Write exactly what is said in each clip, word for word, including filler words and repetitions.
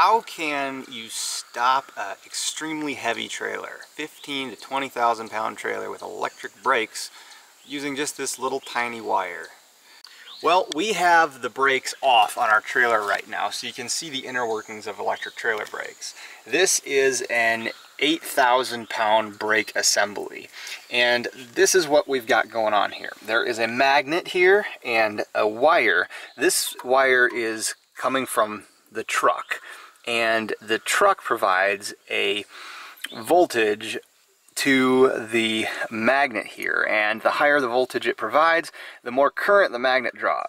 How can you stop an extremely heavy trailer, fifteen to twenty thousand pound trailer with electric brakes, using just this little tiny wire? Well, we have the brakes off on our trailer right now, so you can see the inner workings of electric trailer brakes. This is an eight thousand pound brake assembly, and this is what we've got going on here. There is a magnet here and a wire. This wire is coming from the truck, and the truck provides a voltage to the magnet here, and the higher the voltage it provides, the more current the magnet draw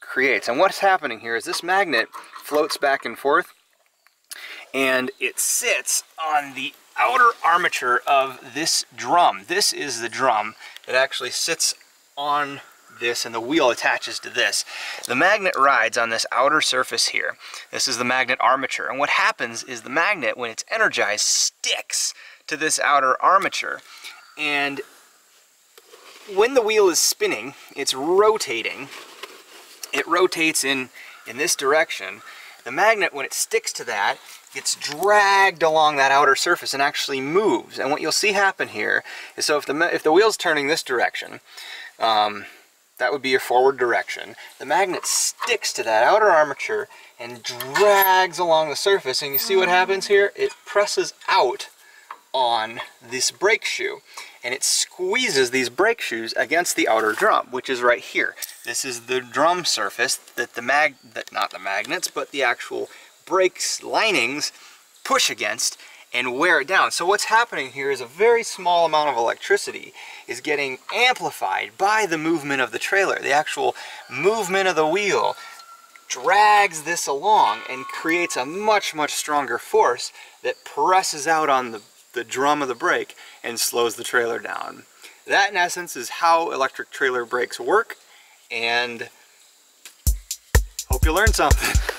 creates. And what's happening here is this magnet floats back and forth, and it sits on the outer armature of this drum. This is the drum. It actually sits on this, and the wheel attaches to this. The magnet rides on this outer surface here. This is the magnet armature, and what happens is the magnet, when it's energized, sticks to this outer armature, and when the wheel is spinning, it's rotating. It rotates in in this direction. The magnet, when it sticks to that, gets dragged along that outer surface and actually moves. And what you'll see happen here is, so if the if the wheel's turning this direction, um, that would be your forward direction. The magnet sticks to that outer armature and drags along the surface, and you see what happens here? It presses out on this brake shoe, and it squeezes these brake shoes against the outer drum, which is right here. This is the drum surface that the mag, that not the magnets, but the actual brakes linings push against and wear it down. So what's happening here is a very small amount of electricity is getting amplified by the movement of the trailer. The actual movement of the wheel drags this along and creates a much, much stronger force that presses out on the, the drum of the brake and slows the trailer down. That, in essence, is how electric trailer brakes work, and hope you learned something.